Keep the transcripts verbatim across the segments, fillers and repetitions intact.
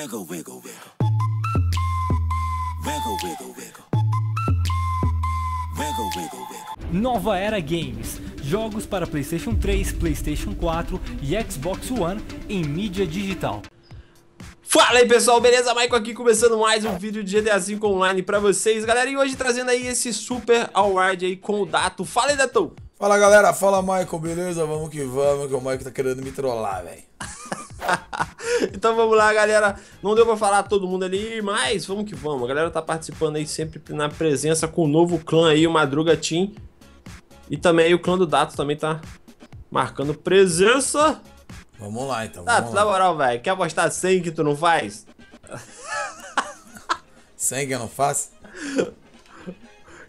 Wiggle, wiggle, wiggle. Wiggle, wiggle, wiggle. Wiggle, wiggle, wiggle. Nova Era Games. Jogos para PlayStation três, PlayStation quatro e Xbox One em mídia digital. Fala aí pessoal, beleza? Michael aqui começando mais um vídeo de G T A cinco Online pra vocês, galera. E hoje trazendo aí esse super AllRide aí com o Dato. Fala aí, Dato! Fala galera, fala Michael, beleza? Vamos que vamos, que o Michael tá querendo me trollar, velho. Então vamos lá, galera. Não deu pra falar todo mundo ali, mas vamos que vamos. A galera tá participando aí sempre na presença com o novo clã aí, o Madruga Team. E também aí o clã do Dato também tá marcando presença. Vamos lá então, vamos Dato, lá. Na moral, velho, quer apostar cem que tu não faz? cem que eu não faço?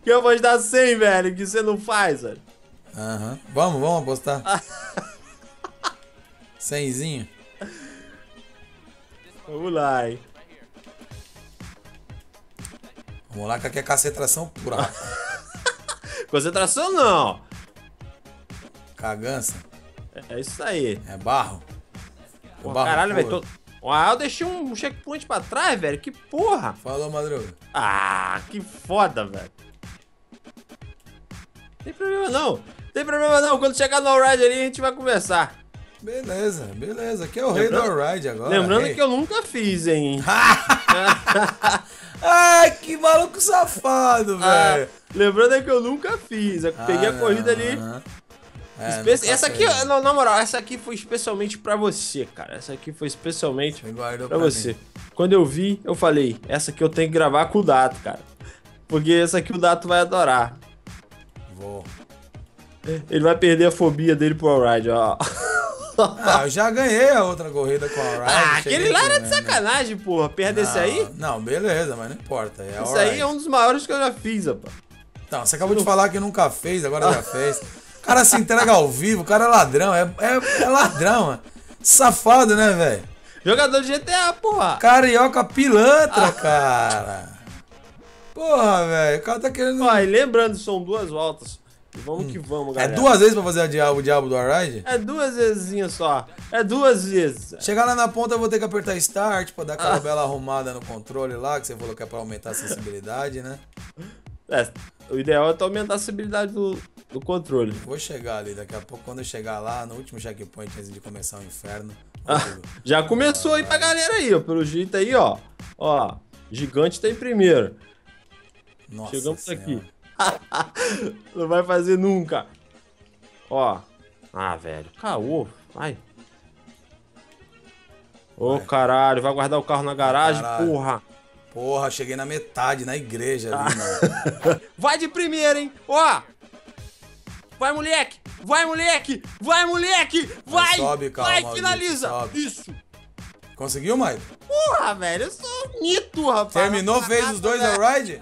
Quer apostar cem, velho, que você não faz, velho? Aham, uhum. Vamos, vamos apostar. Cenzinho. Vamos lá, hein. Vamos lá, que aqui é concentração pura. Concentração não. Cagança. É isso aí. É barro. Porra, barro caralho, velho. Tô... Ah, eu deixei um checkpoint pra trás, velho. Que porra. Falou, Madruga. Ah, que foda, velho. Tem problema não. Tem problema não. Quando chegar no AllRide ali, a gente vai conversar. Beleza, beleza. Aqui é o Lembrando... rei do AllRide agora. Lembrando rei. que eu nunca fiz, hein. Ai, que maluco safado, velho. Ah, lembrando que eu nunca fiz. Eu peguei ah, a corrida não, ali. Não. É, Espe essa aqui, não, na moral, essa aqui foi especialmente pra você, cara. Essa aqui foi especialmente pra, pra você. Mim. Quando eu vi, eu falei, essa aqui eu tenho que gravar com o Dato, cara. Porque essa aqui o Dato vai adorar. Vou. Ele vai perder a fobia dele pro AllRide, ó. Ah, eu já ganhei a outra corrida com a AllRide. Ah, aquele lá era de sacanagem, porra. Perde esse aí? Não, beleza, mas não importa. É isso aí é um dos maiores que eu já fiz, rapaz. Não, você acabou de falar que nunca fez, agora já fez. O cara se entrega ao vivo, o cara é ladrão, é, é, é ladrão, mano. Safado, né, velho? Jogador de G T A, porra. Carioca pilantra, ah. cara. Porra, velho, o cara tá querendo... Ó, e lembrando, são duas voltas. Vamos hum. que vamos, galera. É duas vezes pra fazer o diabo, o diabo do AllRide? É duas vezinhas só. É duas vezes. Chegar lá na ponta eu vou ter que apertar Start pra dar aquela ah. bela arrumada no controle lá, que você falou que é pra aumentar a sensibilidade, né? É, o ideal é tu aumentar a sensibilidade do... do controle. Vou chegar ali, daqui a pouco, quando eu chegar lá, no último checkpoint antes de começar o inferno. Ah, já começou ah, aí pra galera aí, ó. Pelo jeito aí, ó. Ó, gigante tá em primeiro. Nossa Chegamos senhora. aqui. Não vai fazer nunca. Ó. Ah, velho. Caô. Vai. Ô, oh, caralho. Vai guardar o carro na garagem, caralho. porra. Porra, cheguei na metade, na igreja ali, mano. Vai de primeira, hein. Ó. Vai, moleque! Vai, moleque! Vai, moleque! Vai! Sobe, calma, vai, finaliza! Sobe. Isso! Conseguiu, Maicon? Porra, velho! Eu sou um mito, rapaz! Terminou, parada, fez os dois AllRide?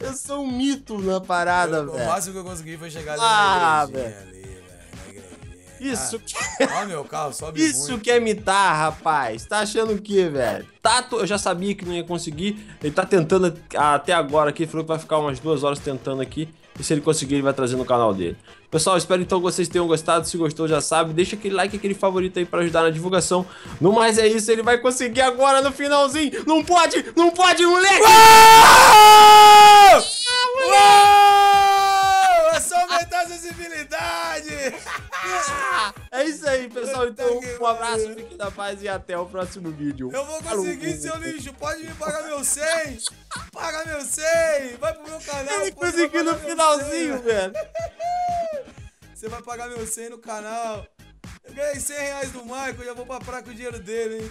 Eu sou um mito na parada, eu, velho! O máximo que eu consegui foi chegar ali ah, na igrejinha, velho. ali, velho! Na igrejinha! Isso ah, que... Ó, meu carro, sobe Isso muito. que é mitar, rapaz! Tá achando o quê, velho? Tato, eu já sabia que não ia conseguir. Ele tá tentando até agora aqui. Ele falou que vai ficar umas duas horas tentando aqui. E se ele conseguir, ele vai trazer no canal dele. Pessoal, espero então que vocês tenham gostado. Se gostou, já sabe. Deixa aquele like, aquele favorito aí pra ajudar na divulgação. No mais é isso. Ele vai conseguir agora no finalzinho. Não pode! Não pode, moleque! Uou! Uou! É só aumentar a sensibilidade! É isso aí, pessoal. Então, um abraço, fique na paz e até o próximo vídeo. Eu vou conseguir, seu lixo. Pode me pagar meu cem. Paga meu cem. Vai pro meu canal. Ele conseguiu no finalzinho, velho. Você vai pagar meu cem no canal. Eu ganhei cem reais do Michael, já vou pra praia com o dinheiro dele, hein?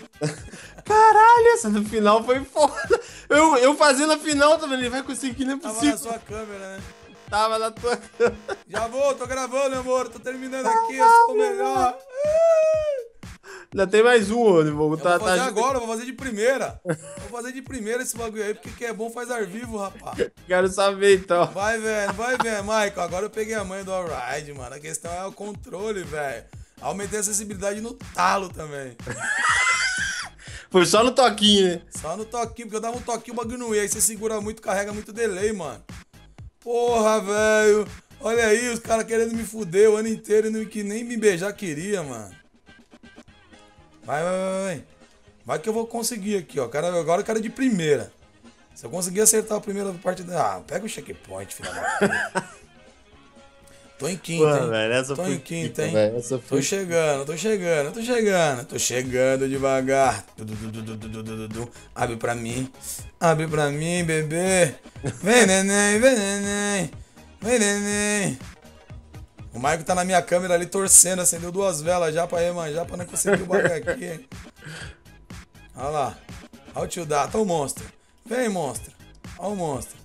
Caralho, essa no final foi foda. Eu, eu fazendo a final também. Ele vai conseguir, não é possível. Tava na sua câmera, né? Tava na tua câmera. Já vou, tô gravando, amor. Tô terminando aqui, eu sou o melhor. Ainda tem mais um, ó. Vou tá, fazer tá agora, eu vou fazer de primeira. Vou fazer de primeira esse bagulho aí, porque que é bom faz ao vivo, rapaz. Quero saber, então. Vai, velho, vai, velho, Michael. Agora eu peguei a manha do AllRide, mano. A questão é o controle, velho. Aumentei a sensibilidade no talo também. Foi só no toquinho, né? Só no toquinho, porque eu dava um toquinho, o bagulho não ia. Aí você segura muito, carrega muito delay, mano. Porra, velho. Olha aí, os caras querendo me fuder o ano inteiro e que nem me beijar queria, mano. Vai, vai, vai, vai. Vai que eu vou conseguir aqui, ó. Cara, agora o cara é de primeira. Se eu conseguir acertar a primeira parte da... Ah, pega o checkpoint, filha da puta. Tô em quinta, hein? Pô, velho, essa tô em quinta, quinta hein? Velho, essa foi... Tô chegando, tô chegando, tô chegando. Tô chegando devagar. Du, du, du, du, du, du, du, du. Abre pra mim. Abre pra mim, bebê. Vem, neném, vem, neném. Vem, neném. O Maico tá na minha câmera ali torcendo. Acendeu duas velas já pra remanjar, pra não conseguir o bagulho aqui, hein? Olha lá. Olha o tio Data, olha o monstro. Vem, monstro. Olha o monstro.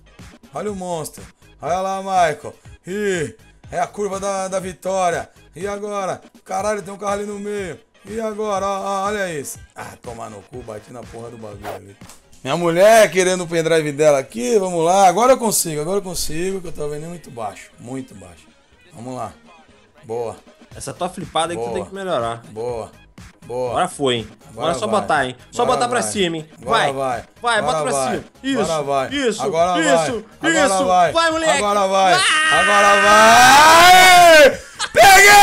Olha o monstro. Olha lá, Maico. Ih... É a curva da, da vitória. E agora? Caralho, tem um carro ali no meio. E agora? Ó, ó, olha isso. Ah, toma no cu, bati na porra do bagulho ali. Minha mulher querendo o pendrive dela aqui. Vamos lá. Agora eu consigo, agora eu consigo. Que eu tava vendo muito baixo. Muito baixo. Vamos lá. Boa. Essa tua flipada aí que tu tem que melhorar. Boa. Boa. Agora foi, hein? Agora, agora é só vai. Botar, hein? Só agora botar vai. Pra cima, hein? Vai. Vai, vai, vai bota pra vai. Cima. Isso. Agora vai. Isso. Agora vai. Isso. Agora isso. Vai. Vai, moleque. Agora vai. Vai. Agora vai. Peguei!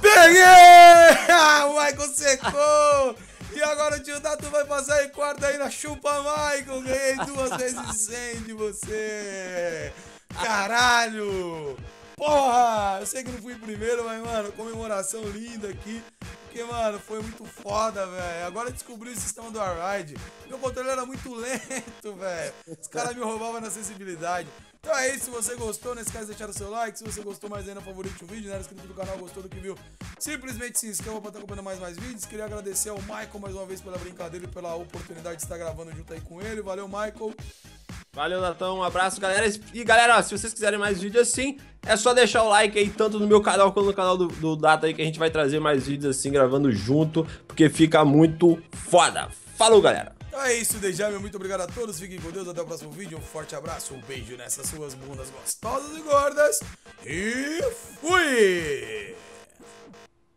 Peguei! Ah, o Michael secou. E agora o tio Dato vai passar em quarto aí na chupa, Michael. Ganhei duas vezes cem de você. Caralho! Porra, eu sei que não fui primeiro, mas, mano, comemoração linda aqui. Porque, mano, foi muito foda, velho. Agora descobri o sistema do AllRide. Meu controle era muito lento, velho. Os caras me roubavam na sensibilidade. Então é isso, se você gostou, não esquece de deixar o seu like. Se você gostou mais ainda, favorite o vídeo, né? Inscrito no canal, gostou do que viu, simplesmente se inscreva pra estar acompanhando mais, mais vídeos. Queria agradecer ao Michael mais uma vez pela brincadeira e pela oportunidade de estar gravando junto aí com ele. Valeu, Michael. Valeu, Natão, um abraço, galera. E, galera, ó, se vocês quiserem mais vídeos assim, é só deixar o like aí, tanto no meu canal quanto no canal do, do Data aí, que a gente vai trazer mais vídeos assim, gravando junto, porque fica muito foda. Falou, galera! Então é isso, Deja, meu muito obrigado a todos, fiquem com Deus, até o próximo vídeo, um forte abraço, um beijo nessas suas bundas gostosas e gordas, e fui!